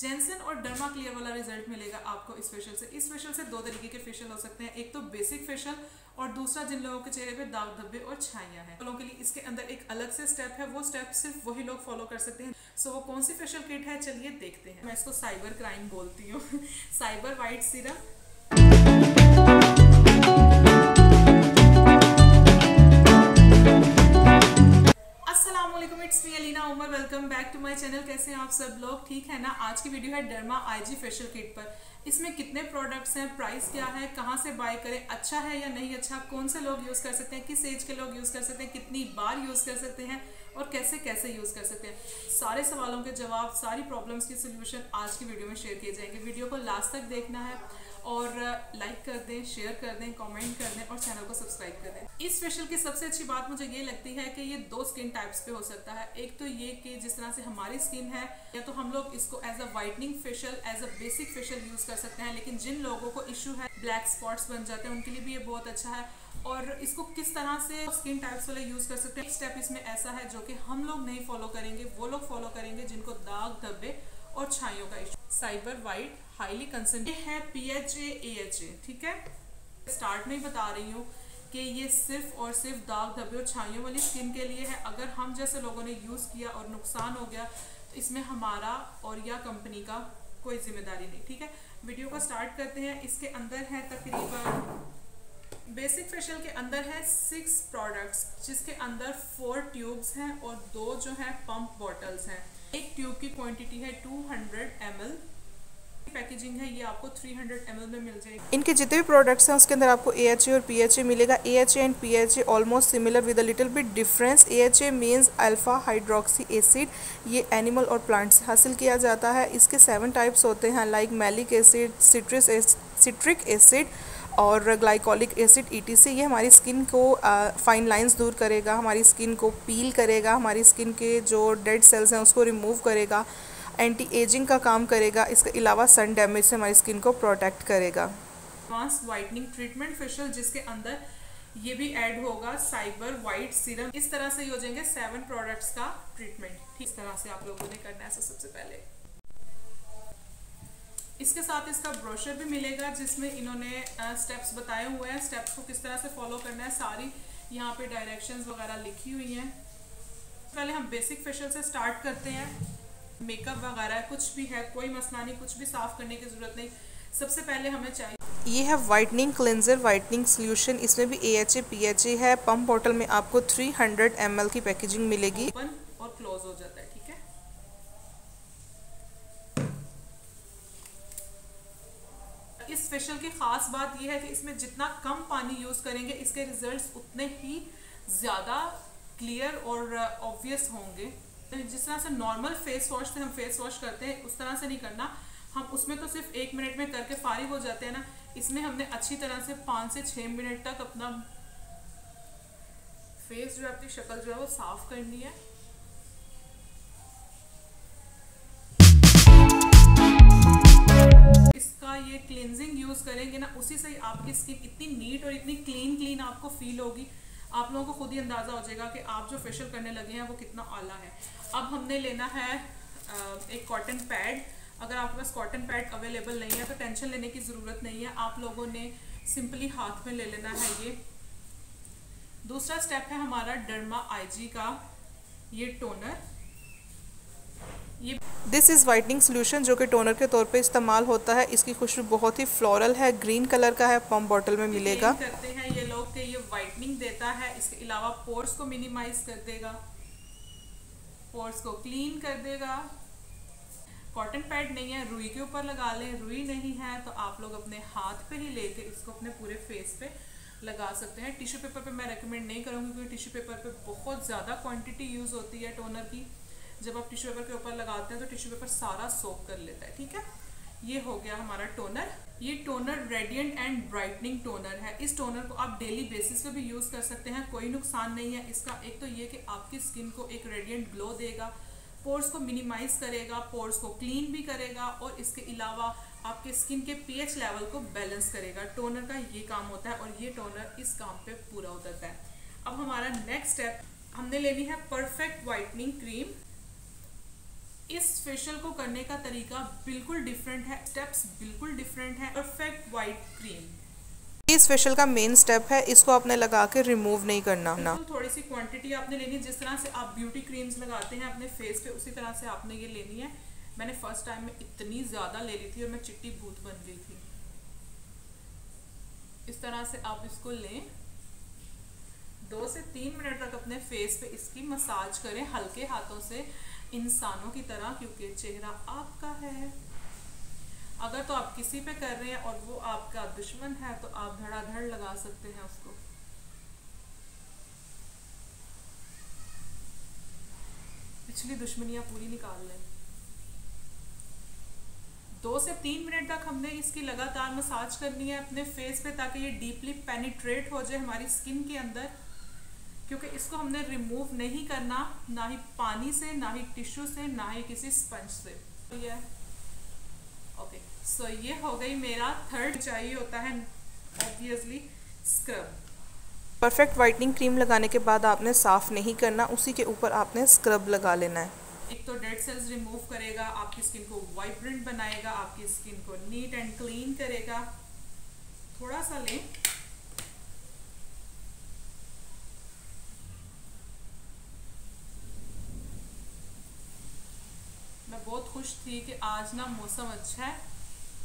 Jensen और derma clear वाला result मिलेगा आपको इस फेशियल से। इस फेशियल से दो तरीके के फेशियल हो सकते हैं, एक तो बेसिक फेशियल और दूसरा जिन लोगों के चेहरे पे दाग धब्बे और छाइयाँ हैं लोगों के लिए इसके अंदर एक अलग से स्टेप है, वो स्टेप सिर्फ वही लोग फॉलो कर सकते हैं। सो वो कौन सी फेशियल किट है चलिए देखते हैं। मैं इसको साइबर क्राइम बोलती हूँ cyber white serum. Welcome back to my channel, कैसे हैं आप सब लोग, ठीक है ना। आज की वीडियो है डर्मा आईजी फेशियल किट पर। इसमें कितने प्रोडक्ट्स हैं, प्राइस क्या है, कहाँ से बाय करें, अच्छा है या नहीं अच्छा, कौन से लोग यूज़ कर सकते हैं, किस एज के लोग यूज़ कर सकते हैं, कितनी बार यूज़ कर सकते हैं और कैसे कैसे यूज़ कर सकते हैं, सारे सवालों के जवाब, सारी प्रॉब्लम्स की सोल्यूशन आज की वीडियो में शेयर किए जाएंगे। वीडियो को लास्ट तक देखना है और लाइक कर दें, शेयर कर दें, कमेंट कर दें और चैनल को सब्सक्राइब कर दें। इस फेशियल की सबसे अच्छी बात मुझे ये लगती है कि ये दो स्किन टाइप्स पे हो सकता है। एक तो ये कि जिस तरह से हमारी स्किन है, या तो हम लोग इसको as a whitening facial, as a basic facial use कर सकते हैं। लेकिन जिन लोगों को इशू है, ब्लैक स्पॉट्स बन जाते हैं, उनके लिए भी ये बहुत अच्छा है। और इसको किस तरह से स्किन टाइप्स वाले यूज़ कर सकते हैं, एक स्टेप इसमें ऐसा है जो कि हम लोग नहीं फॉलो करेंगे, वो लोग फॉलो करेंगे जिनको दाग धब्बे और छाइयों का issue. Cyber white highly concentrated है, PHA AHA, ठीक है। स्टार्ट में ही बता रही हूँ कि ये सिर्फ और सिर्फ दाग धब्बे और छाइयों वाली स्किन के लिए है। अगर हम जैसे लोगों ने यूज़ किया और नुकसान हो गया तो इसमें हमारा और या कंपनी का कोई जिम्मेदारी नहीं, ठीक है। वीडियो को स्टार्ट करते हैं। इसके अंदर है तकरीबन, बेसिक फेशियल के अंदर है 6 प्रोडक्ट्स, जिसके अंदर 4 ट्यूब्स हैं और 2 जो हैं पंप बॉटल्स हैं। एक ट्यूब की क्वांटिटी है 200 ml, पैकेजिंग है ये आपको 300 ml में मिल जाएगी। इनके जितने भी प्रोडक्ट्स हैं उसके अंदर आपको AHA और PHA मिलेगा। AHA and PHA almost similar with a little bit difference. AHA means alpha hydroxy acid, ये एनिमल और प्लांट से हासिल किया जाता है। इसके 7 टाइप्स होते हैं, like malic acid, citric acid और ग्लाइकोलिक एसिड ETC। ये हमारी स्किन को फाइन लाइंस दूर करेगा, हमारी स्किन को पील करेगा, हमारी स्किन के जो डेड सेल्स हैं उसको रिमूव करेगा, एंटी एजिंग का काम करेगा। इसके अलावा सन डैमेज से हमारी स्किन को प्रोटेक्ट करेगा। एडवांस वाइटनिंग ट्रीटमेंट फेशियल, जिसके अंदर ये भी ऐड होगा साइबर वाइट सीरम। इस तरह से योजेंगे 7 प्रोडक्ट्स का ट्रीटमेंट। इस तरह से आप लोगों ने करना है। सबसे पहले इसके साथ इसका ब्रोशर भी मिलेगा, जिसमें इन्होंने स्टेप्स बताए हुए हैं, स्टेप्स को किस तरह से फॉलो करना है, सारी यहाँ पे डायरेक्शंस वगैरह लिखी हुई हैं। पहले हम बेसिक फेशियल से स्टार्ट करते हैं। मेकअप वगैरह कुछ भी है, कोई मसला नहीं, कुछ भी साफ करने की ज़रूरत नहीं। सबसे पहले हमें चाहिए ये है वाइटनिंग क्लेंजर, वाइटनिंग सोल्यूशन। इसमें भी AHA PHA है। पंप बॉटल में आपको 300 ml की पैकेजिंग मिलेगी। ओपन और क्लोज हो जाता है, ठीक है। इस फेशियल की खास बात यह है कि इसमें जितना कम पानी यूज करेंगे इसके रिजल्ट उतने ही ज़्यादा क्लियर और ऑब्वियस होंगे। जिस तरह से नॉर्मल फेस वॉश से हम फेस वॉश करते हैं उस तरह से नहीं करना। हम उसमें तो सिर्फ 1 मिनट में करके फारिग हो जाते हैं ना, इसमें हमने अच्छी तरह से 5 से 6 मिनट तक अपना फेस जो है, अपनी शक्ल जो है वो साफ करनी है। इसका ये क्लींजिंग यूज करेंगे ना, उसी से ही आपकी स्किन इतनी नीट और इतनी क्लीन आपको फील होगी। आप लोगों को खुद ही अंदाज़ा हो जाएगा कि आप जो फेशियल करने लगे हैं वो कितना आला है। अब हमने लेना है एक कॉटन पैड। अगर आपके पास कॉटन पैड अवेलेबल नहीं है तो टेंशन लेने की ज़रूरत नहीं है, आप लोगों ने सिंपली हाथ में ले लेना है। ये दूसरा स्टेप है हमारा डर्मा IG का ये टोनर। ये दिस इज़ वाइटनिंग सोल्यूशन जो कि टोनर के तौर पे इस्तेमाल होता है। इसकी खुशबू बहुत ही फ्लोरल है, ग्रीन कलर का है, पम्प बॉटल में मिलेगा। करते हैं ये लोग कि ये वाइटनिंग देता है, इसके अलावा पोर्स को मिनिमाइज कर देगा, पोर्स को क्लीन कर देगा। कॉटन पैड नहीं है, रुई के ऊपर लगा लें। रुई नहीं है तो आप लोग अपने हाथ पे ही लेके इसको अपने पूरे फेस पे लगा सकते हैं। टिश्यू पेपर पे मैं रेकमेंड नहीं करूँगी क्योंकि टिश्यू पेपर पे बहुत ज़्यादा क्वान्टिटी यूज़ होती है टोनर की। जब आप टिश्यू पेपर के ऊपर लगाते हैं तो टिश्यू पेपर सारा सोक कर लेता है, ठीक है। ये हो गया हमारा टोनर। ये toner radiant and brightening toner है। इस टोनर को आप डेली बेसिस पे भी यूज़ कर सकते हैं, कोई नुकसान नहीं है इसका। एक तो ये कि आपकी स्किन को एक रेडिएंट ग्लो देगा, पोर्स को मिनिमाइज करेगा, पोर्स को क्लीन भी करेगा और इसके अलावा आपके स्किन के pH लेवल को बैलेंस करेगा। टोनर का ये काम होता है और ये टोनर इस काम पर पूरा उतरता है। अब हमारा नेक्स्ट स्टेप, हमने लेनी है परफेक्ट वाइटनिंग क्रीम। इस फेशियल को करने का तरीका बिल्कुल डिफरेंट है, स्टेप्स बिल्कुल डिफरेंट है। परफेक्ट वाइट क्रीम, इस फेशियल का मेन स्टेप है, इसको आपने लगा के रिमूव नहीं करना ना। तो थोड़ी सी क्वांटिटी आपने लेनी है, जिस तरह से आप ब्यूटी क्रीम्स लगाते हैं अपने फेस पे उसी तरह से आपने ये लेनी है। मैंने फर्स्ट टाइम में इतनी ज़्यादा ले ली थी और मैं चिट्टी भूत बन गई थी। इस तरह से आप इसको लें, 2 से 3 मिनट तक अपने फेस पे इसकी मसाज करें हल्के हाथों से, इंसानों की तरह, क्योंकि चेहरा आपका है। अगर तो आप किसी पे कर रहे हैं और वो आपका दुश्मन है तो आप धड़ाधड़ लगा सकते हैं उसको। पिछली दुश्मनियां पूरी निकाल लें। 2 से 3 मिनट तक हमने इसकी लगातार मसाज करनी है अपने फेस पे, ताकि ये डीपली पेनिट्रेट हो जाए हमारी स्किन के अंदर, क्योंकि इसको हमने रिमूव नहीं करना, ना ही पानी से, ना ही टिश्यू से, ना ही किसी स्पंज से। ओके, सो ये हो गई मेरा थर्ड। चाहिए होता है obviously scrub. Perfect whitening cream लगाने के बाद आपने साफ़ नहीं करना, उसी के ऊपर आपने स्क्रब लगा लेना है। एक तो डेड सेल्स रिमूव करेगा, आपकी स्किन को वाइब्रेंट बनाएगा, आपकी स्किन को नीट एंड क्लीन करेगा। थोड़ा सा लें, मैं बहुत खुश थी कि आज ना मौसम अच्छा है,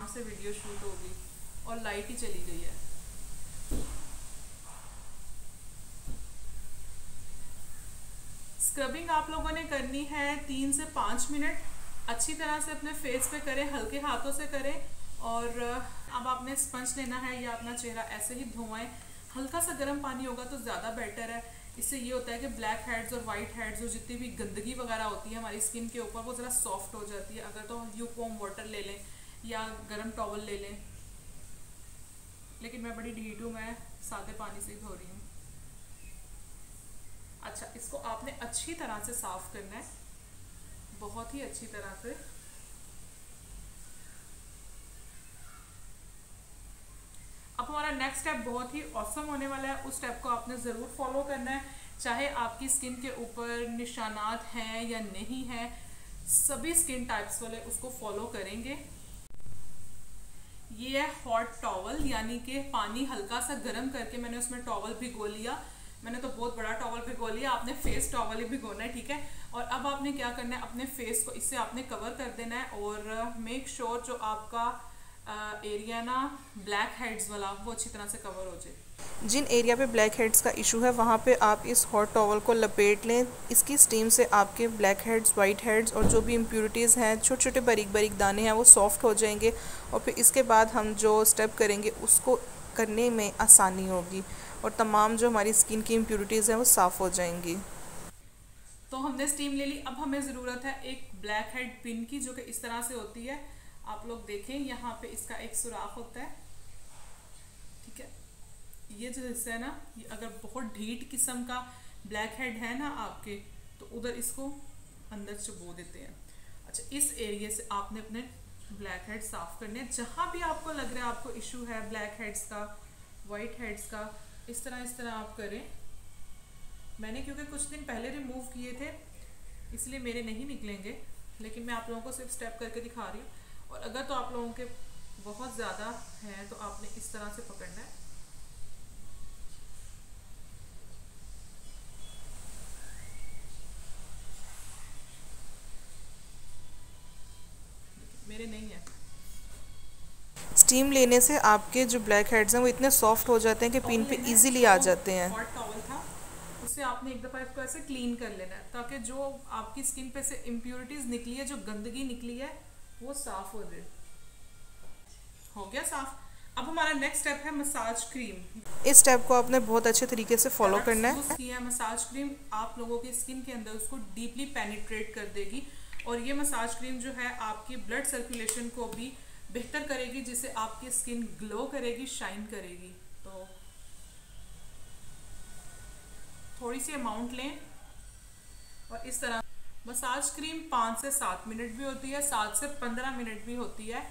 आपसे वीडियो शूट हो गई और लाइट ही चली गई है। स्क्रबिंग आप लोगों ने करनी है 3 से 5 मिनट, अच्छी तरह से अपने फेस पे करें, हल्के हाथों से करें। और अब आपने स्पंज लेना है या अपना चेहरा ऐसे ही धोएं। हल्का सा गर्म पानी होगा तो ज़्यादा बेटर है, इससे ये होता है कि ब्लैक हेड्स और वाइट हेड्स और जितनी भी गंदगी वगैरह होती है हमारी स्किन के ऊपर वो ज़रा सॉफ्ट हो जाती है। अगर तो ल्यूक वॉर्म वाटर ले लें या गर्म टॉवल ले लें, लेकिन मैं बड़ी ढीठ हूँ, मैं सादे पानी से धो रही हूँ। अच्छा, इसको आपने अच्छी तरह से साफ करना है, बहुत ही अच्छी तरह से। अब हमारा नेक्स्ट स्टेप बहुत ही ऑसम होने वाला है, उस स्टेप को आपने ज़रूर फॉलो करना है। चाहे आपकी स्किन के ऊपर निशानात हैं या नहीं हैं, सभी स्किन टाइप्स वाले उसको फॉलो करेंगे। ये है हॉट टॉवल, यानी कि पानी हल्का सा गर्म करके मैंने उसमें टॉवल भिगो लिया। मैंने तो बहुत बड़ा टॉवल भिगो लिया, आपने फेस टॉवल ही भिगोना है, ठीक है। और अब आपने क्या करना है, अपने फेस को इससे आपने कवर कर देना है और मेक श्योर जो आपका एरिया ना ब्लैक हेड्स वाला वो अच्छी तरह से कवर हो जाए। जिन एरिया पे ब्लैक हेड्स का इशू है वहाँ पे आप इस हॉट टॉवल को लपेट लें। इसकी स्टीम से आपके ब्लैक हेड्स, वाइट हेड्स और जो भी इम्प्योरिटीज़ हैं, छोटे छोटे बारीक बारीक दाने हैं, वो सॉफ्ट हो जाएंगे। और फिर इसके बाद हम जो स्टेप करेंगे उसको करने में आसानी होगी और तमाम जो हमारी स्किन की इम्प्योरिटीज़ हैं वो साफ़ हो जाएंगी। तो हमने स्टीम ले ली, अब हमें ज़रूरत है एक ब्लैक हेड पिन की, जो कि इस तरह से होती है। आप लोग देखें यहाँ पे इसका एक सुराख होता है, ठीक है। ये जो हिस्सा है ना, ये अगर बहुत ढीठ किस्म का ब्लैक हेड है ना आपके, तो उधर इसको अंदर चुबो देते हैं। अच्छा, इस एरिया से आपने अपने ब्लैक हेड साफ़ करने हैं। जहाँ भी आपको लग रहा है आपको इशू है ब्लैक हेड्स का, वाइट हेड्स का, इस तरह आप करें। मैंने क्योंकि कुछ दिन पहले रिमूव किए थे इसलिए मेरे नहीं निकलेंगे, लेकिन मैं आप लोगों को सिर्फ स्टेप करके दिखा रही हूँ। और अगर तो आप लोगों के बहुत ज़्यादा हैं तो आपने इस तरह से पकड़ना है। मेरे नहीं है। स्टीम लेने से आपके जो ब्लैक हेड्स हैं वो इतने सॉफ्ट हो जाते हैं कि पिन पे इजीली आ जाते हैं। हॉट टॉवल था, उससे आपने एक दफ़ा इसको ऐसे क्लीन कर लेना है, ताकि जो आपकी स्किन पे से इम्प्योरिटीज़ निकली है, जो गंदगी निकली है, वो साफ़ हो जाए। हो गया साफ। अब हमारा नेक्स्ट स्टेप है मसाज क्रीम। इस स्टेप को आपने बहुत अच्छे तरीके से फॉलो करना है। मसाज क्रीम आप लोगों की स्किन के अंदर उसको डीपली पेनिट्रेट कर देगी और ये मसाज क्रीम जो है आपकी ब्लड सर्कुलेशन को भी बेहतर करेगी, जिससे आपकी स्किन ग्लो करेगी, शाइन करेगी। तो थोड़ी सी अमाउंट लें और इस तरह। मसाज क्रीम 5 से 7 मिनट भी होती है, 7 से 15 मिनट भी होती है।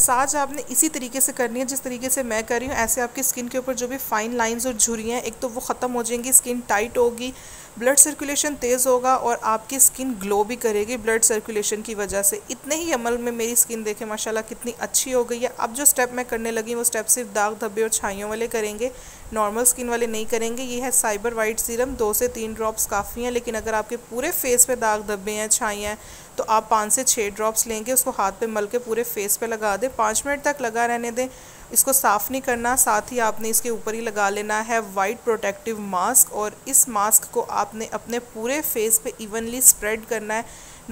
मसाज आपने इसी तरीके से करनी है जिस तरीके से मैं कर रही हूँ। ऐसे आपकी स्किन के ऊपर जो भी फाइन लाइंस और झुर्रियाँ एक तो वो ख़त्म हो जाएंगी, स्किन टाइट होगी, ब्लड सर्कुलेशन तेज़ होगा और आपकी स्किन ग्लो भी करेगी ब्लड सर्कुलेशन की वजह से। इतने ही अमल में मेरी स्किन देखें माशाल्लाह कितनी अच्छी हो गई है। अब जो स्टेप मैं करने लगी वो स्टेप सिर्फ दाग धब्बे और छाइयों वाले करेंगे, नॉर्मल स्किन वाले नहीं करेंगे। ये है साइबर वाइट सीरम, 2 से 3 ड्रॉप्स काफ़ी हैं, लेकिन अगर आपके पूरे फेस पे दाग धब्बे हैं छाइयाँ हैं तो आप 5 से 6 ड्रॉप्स लेंगे, उसको हाथ पे मल के पूरे फेस पे लगा दें, 5 मिनट तक लगा रहने दें, इसको साफ़ नहीं करना। साथ ही आपने इसके ऊपर ही लगा लेना है वाइट प्रोटेक्टिव मास्क और इस मास्क को आपने अपने पूरे फेस पे इवनली स्प्रेड करना है।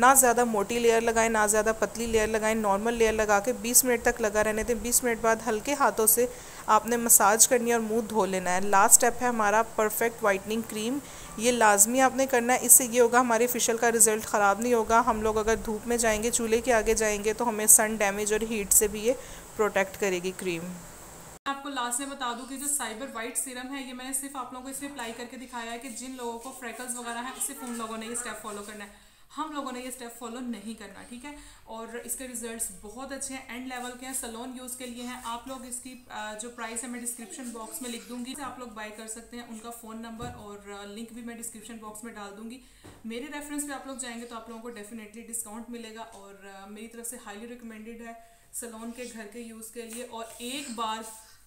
ना ज़्यादा मोटी लेयर लगाएं ना ज़्यादा पतली लेयर लगाएं, नॉर्मल लेयर लगा के 20 मिनट तक लगा रहने दें। 20 मिनट बाद हल्के हाथों से आपने मसाज करनी है और मुंह धो लेना है। लास्ट स्टेप है हमारा परफेक्ट वाइटनिंग क्रीम, ये लाजमी आपने करना है। इससे ये होगा हमारे फेशियल का रिज़ल्ट ख़राब नहीं होगा। हम लोग अगर धूप में जाएंगे, चूल्हे के आगे जाएंगे तो हमें सन डैमेज और हीट से भी ये प्रोटेक्ट करेगी क्रीम। आपको लास्ट में बता दूं कि जो साइबर वाइट सीरम है ये मैंने सिर्फ आप लोगों को इसलिए अप्लाई करके दिखाया है कि जिन लोगों को फ्रैकल्स वगैरह हैं सिर्फ उन लोगों ने ये स्टेप फॉलो करना है, हम लोगों ने ये स्टेप फॉलो नहीं करना, ठीक है। और इसके रिजल्ट्स बहुत अच्छे हैं, एंड लेवल के हैं, सैलून यूज़ के लिए हैं। आप लोग इसकी जो प्राइस है मैं डिस्क्रिप्शन बॉक्स में लिख दूंगी, आप लोग बाय कर सकते हैं। उनका फ़ोन नंबर और लिंक भी मैं डिस्क्रिप्शन बॉक्स में डाल दूंगी। मेरे रेफरेंस पे आप लोग जाएंगे तो आप लोगों को डेफिनेटली डिस्काउंट मिलेगा और मेरी तरफ से हाईली रिकमेंडेड है सैलून के घर के यूज़ के लिए। और एक बार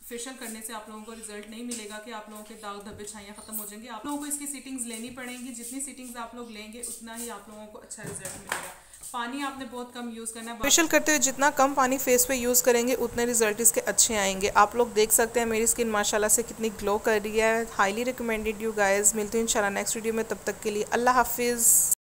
फेशियल करने से आप लोगों को रिजल्ट नहीं मिलेगा कि आप लोगों के दाग धब्बे छाइयाँ ख़त्म हो जाएंगी। आप लोगों को इसकी सीटिंग्स लेनी पड़ेंगी, जितनी सीटिंग्स आप लोग लेंगे उतना ही आप लोगों को अच्छा रिजल्ट मिलेगा। पानी आपने बहुत कम यूज़ करना है, फेशियल करते हुए जितना कम पानी फेस पे यूज़ करेंगे उतने रिजल्ट इसके अच्छे आएंगे। आप लोग देख सकते हैं मेरी स्किन माशाल्लाह से कितनी ग्लो कर रही है। हाईली रिकमेंडेड यू गाइज, मिलती हूँ इंशाल्लाह नेक्स्ट वीडियो में, तब तक के लिए अल्लाह हाफिज़।